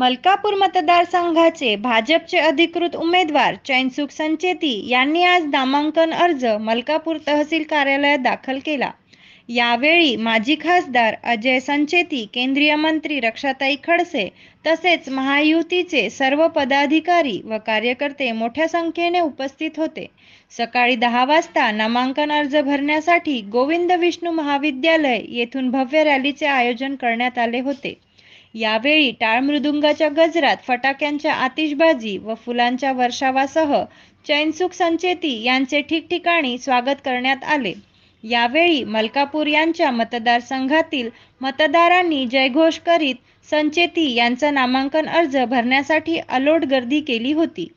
मलकापूर मतदार संघाचे भाजपचे अधिकृत उमेदवार चैनसुख संचेती यांनी आज नामांकन अर्ज मलकापूर तहसील कार्यालयात दाखल केला। यावेळी माजी खासदार अजय संचेती, केंद्रीय मंत्री रक्षाताई खडसे तसेच महायुतीचे सर्व पदाधिकारी व कार्यकर्ते मोठ्या संख्येने उपस्थित होते। सकाळी 10 वाजता नामांकन अर्ज भरण्यासाठी गोविंद विष्णू महाविद्यालय येथून भव्य रॅलीचे आयोजन करण्यात आले होते। यावेळी टाळ मृदुंगाच्या गजरात, फटाक्यांच्या आतिषबाजी व फुलांच्या वर्षावासह चैनसुख संचेती यांचे ठिकठिकाणी स्वागत करण्यात आले। यावेळी मलकापूर यांच्या मतदारसंघातील मतदारांनी जयघोष करीत संचेती यांचा नामांकन अर्ज भरण्यासाठी अलोट गर्दी केली होती।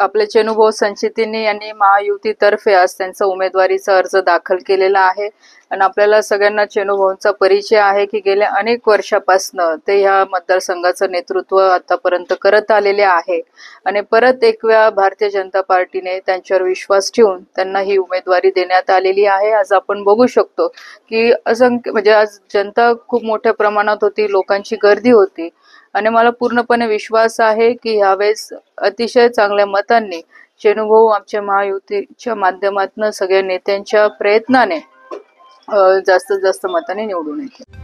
आपले चेनुभाऊ संचेतींनी यांनी महायुतीतर्फे आज त्यांचा उमेदवारीचा अर्ज दाखल केलेला आहे आणि आपल्याला सगळ्यांना चेनुभाऊंचा परिचय आहे की गेल्या अनेक वर्षापासून ते ह्या मतदारसंघाचं नेतृत्व आतापर्यंत करत आलेले आहे आणि परत एक वेळा भारतीय जनता पार्टीने त्यांच्यावर विश्वास ठेवून त्यांना ही उमेदवारी देण्यात आलेली आहे। आज आपण बघू शकतो की असंख्य म्हणजे आज जनता खूप मोठ्या प्रमाणात होती, लोकांची गर्दी होती आणि मला पूर्णपणे विश्वास आहे की यावेळेस अतिशय चांगल्या मतांनी चेनुभाऊ आमच्या महायुतीच्या माध्यमातून सगळ्या नेत्यांच्या प्रयत्नाने जास्तीत जास्त मताने निवडून येतील।